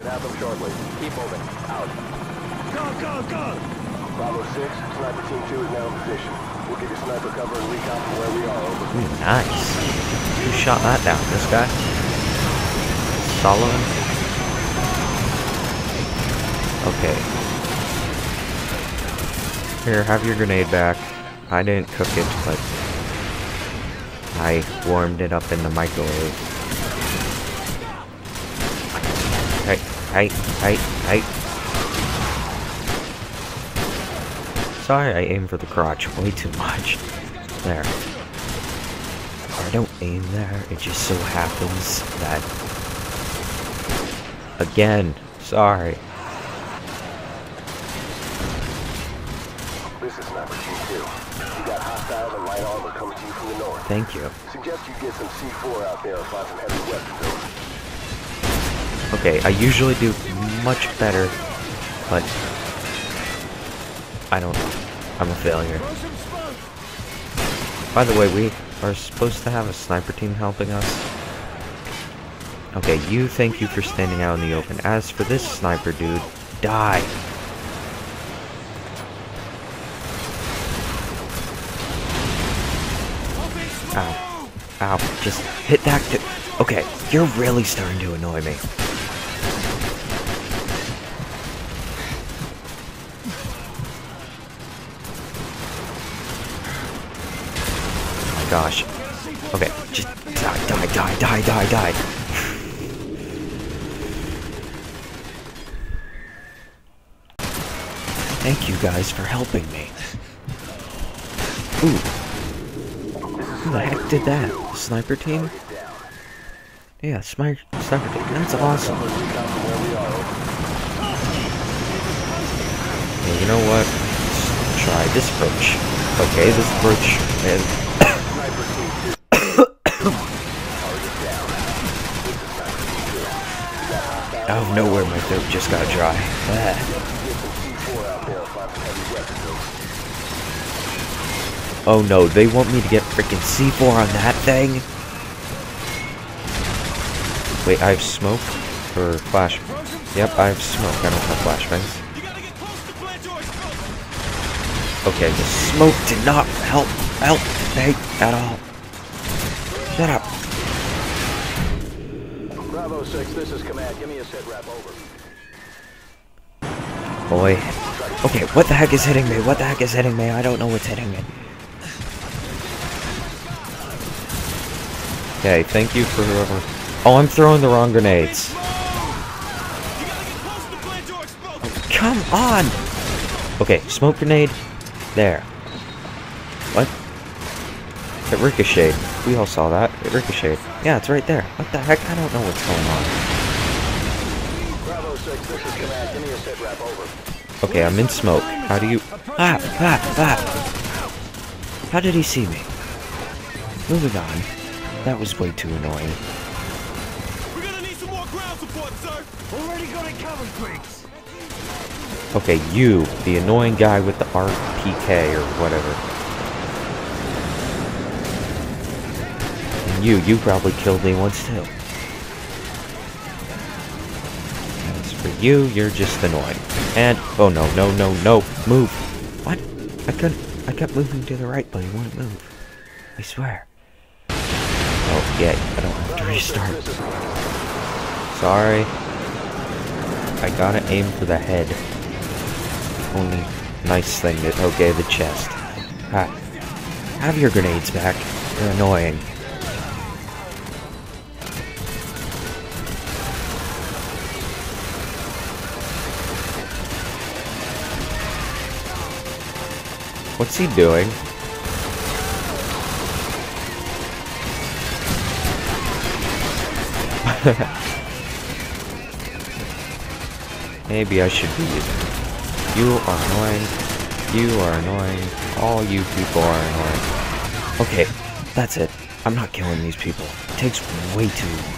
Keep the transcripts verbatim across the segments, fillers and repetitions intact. Have them shortly. Keep moving. Out. Go, go, go! Bravo six, Sniper Team two is now in position. We'll give you sniper cover and recon from where we are, over. Ooh, nice. Who shot that down? This guy? Solomon? Okay. Here, have your grenade back. I didn't cook it, but I warmed it up in the microwave. Hey, hey, hey, hey. Sorry, I aim for the crotch way too much. There. I don't aim there, it just so happens that... Again, sorry. This is number two two. You got hostiles and light armor coming to you from the north. Thank you. Suggest you get some C four out there and find some heavy weapons. Okay, I usually do much better, but I don't know. I'm a failure. By the way, we are supposed to have a sniper team helping us. Okay, you, thank you for standing out in the open. As for this sniper dude, die! Ow. Ow. Just hit that dude. Okay, you're really starting to annoy me. Gosh. Okay, just die, die, die, die, die, die. Thank you guys for helping me. Ooh. Who the heck did that? The sniper team? Yeah, sniper team. That's awesome. Yeah, you know what? Let's try this approach. Okay, this approach is... Out of nowhere, my throat just got dry. Ah. Oh no, they want me to get freaking C four on that thing? Wait, I have smoke? Or flash? Yep, I have smoke. I don't have flashbangs. Okay, the smoke did not help, help me at all. Shut up. Bravo six, this is command. Give me a sit rep, over. Boy. Okay, what the heck is hitting me? What the heck is hitting me? I don't know what's hitting me. Okay, thank you for whoever... Oh, I'm throwing the wrong grenades. Oh, come on! Okay, smoke grenade. There. What? It ricocheted. We all saw that. It ricocheted. Yeah, it's right there. What the heck? I don't know what's going on. Bravo six, this is command. Give me a sit rep, over. Okay, I'm in smoke. How do you... Ah! Ah! Ah! How did he see me? Moving on. That was way too annoying. We're gonna need some more ground support, sir! Already got it covered, Griggs! Okay, you. The annoying guy with the R P K or whatever. You, you probably killed me once too. As for you, you're just annoying. And, oh no, no, no, no, move! What? I couldn't, I kept moving to the right, but it wouldn't move. I swear. Oh, yeah, I don't have to restart. Sorry. I gotta aim for the head. Only nice thing that, okay, the chest. Ha. Have your grenades back. They're annoying. What's he doing? Maybe I should be using it. You are annoying. You are annoying. All you people are annoying. Okay, that's it. I'm not killing these people. It takes way too long.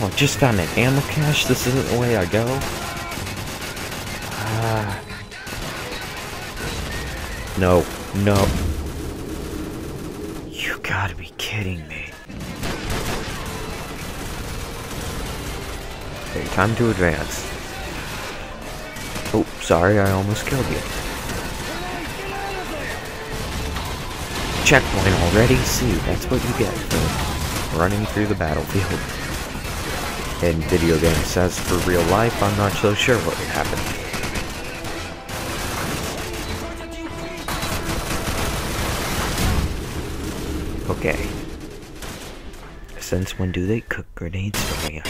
Oh, I just found an ammo cache. This isn't the way I go. Ah. No. No. You gotta be kidding me. Okay, time to advance. Oh, sorry, I almost killed you. Checkpoint already? See, that's what you get for running through the battlefield. And video games, as for real life, I'm not so sure what would happen. Okay. Since when do they cook grenades for me?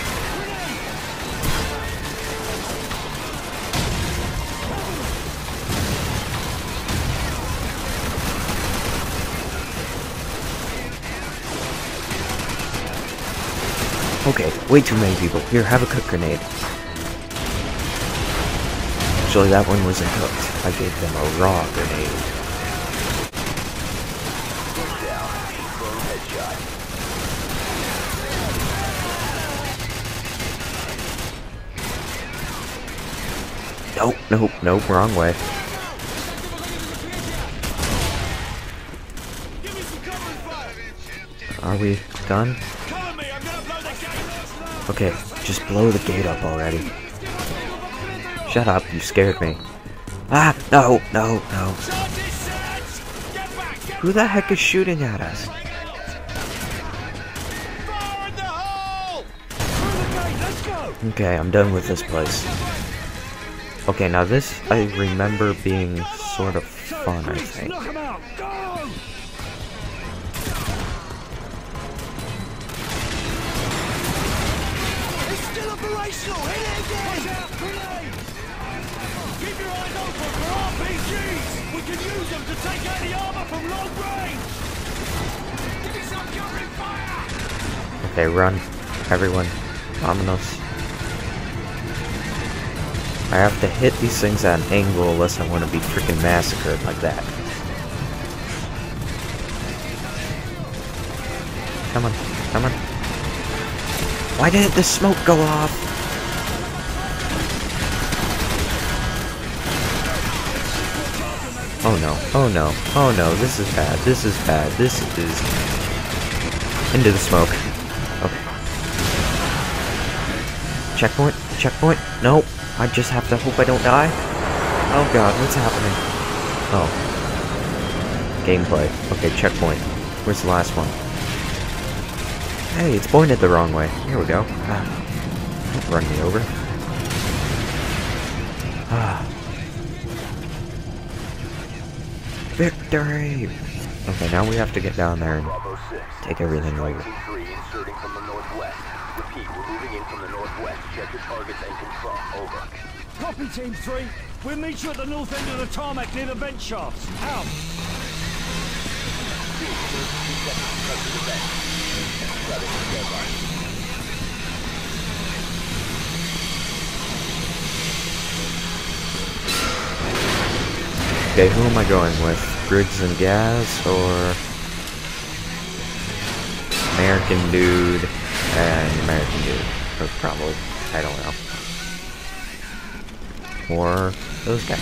Okay, way too many people. Here, have a cook grenade. Actually, that one wasn't cooked. I gave them a raw grenade. Nope, nope, nope, wrong way. Are we done? Okay, just blow the gate up already. Shut up, you scared me. Ah, no, no, no. Who the heck is shooting at us? Okay, I'm done with this place. Okay, now this I remember being sort of fun, I think. Okay, run, everyone. Dominoes. I have to hit these things at an angle unless I want to be freaking massacred like that. Come on, come on. Why didn't the smoke go off? Oh no, oh no, oh no, this is bad, this is bad, this is... Into the smoke. Okay. Checkpoint, checkpoint, nope. I just have to hope I don't die. Oh god, what's happening? Oh. Gameplay. Okay, checkpoint. Where's the last one? Hey, it's pointed the wrong way. Here we go. Ah. Don't run me over. Ah. Victory! Okay, now we have to get down there and take everything over. Copy, Team three. We'll meet you at the north end of the tarmac near the vent shafts. Out! Okay, who am I going with? Briggs and Gaz, or American Dude and American Dude, or probably, I don't know, or those guys.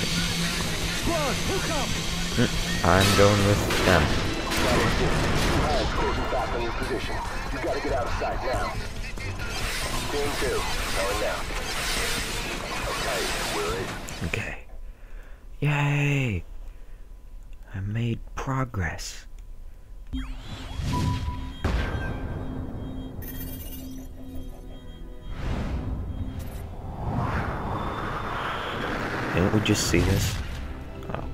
Mm, I'm going with them. Okay. Yay! I made progress. Didn't we just see this? Oh.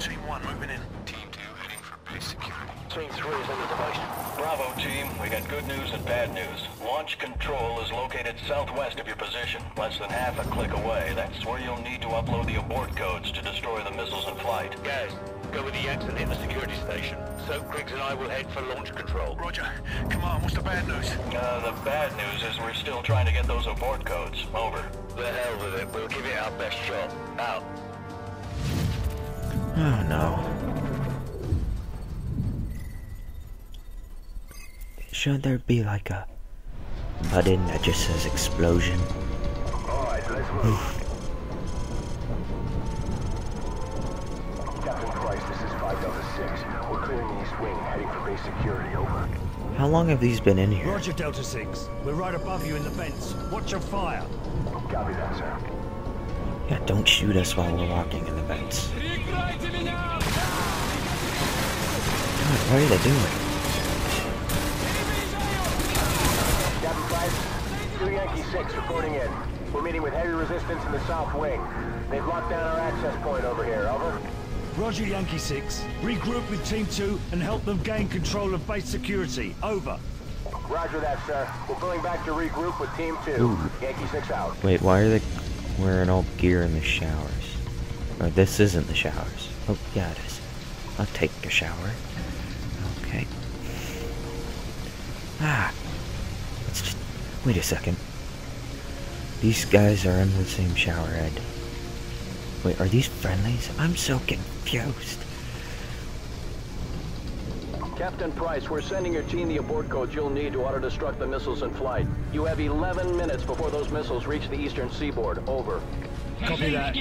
Team one moving in. Team two heading for base security. Team three is on the device. Bravo team, we got good news and bad news. Launch control is located southwest of your position, less than half a click away. That's where you'll need to upload the abort codes to destroy the missiles in flight. Guys, go with the X and hit the security station. So Griggs and I will head for launch control. Roger. Come on, what's the bad news? Uh, the bad news is we're still trying to get those abort codes. Over. The hell with it. We'll give it our best shot. Out. Oh, no. Should there be like a button that just says explosion? Alright, let's move. base security, over. How long have these been in here? Roger, Delta six. We're right above you in the vents. Watch your fire. Copy that, sir. Yeah, don't shoot us while we're walking in the vents. God, what are they doing? Two Yankee six reporting in. We're meeting with heavy resistance in the south wing. They've locked down our access point over here, over. Roger, Yankee six. Regroup with Team two and help them gain control of base security, over. Roger that, sir. We're going back to regroup with Team two. Ooh. Yankee six out. Wait, why are they wearing all gear in the showers? Or this isn't the showers. Oh, yeah, it is. I'll take a shower. Okay. Ah. Let's just... Wait a second. These guys are in the same shower head. Wait, are these friendlies? I'm so confused. Captain Price, we're sending your team the abort codes you'll need to auto-destruct the missiles in flight. You have eleven minutes before those missiles reach the eastern seaboard. Over. Copy that.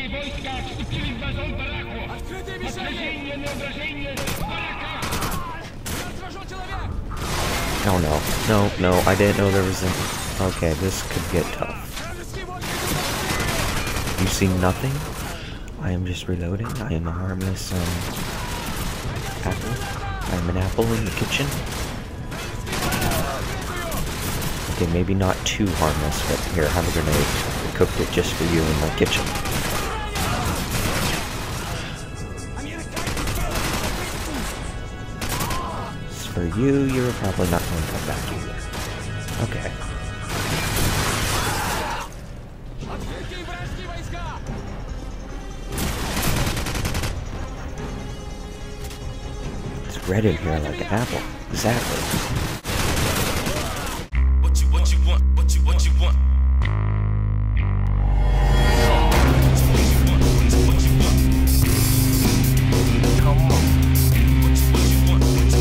Oh no. No, no, I didn't know there was a... Okay, this could get tough. You see nothing? I am just reloading. I am a harmless, um... apple. I am an apple in the kitchen. Okay, maybe not too harmless, but here, have a grenade. I cooked it just for you in my kitchen. As for you, you're probably not going to come back either. Okay. Red in here like an apple. Exactly. What you what you want? What you what you want? Come on. What you what you want? What you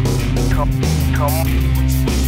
what you want? Come come.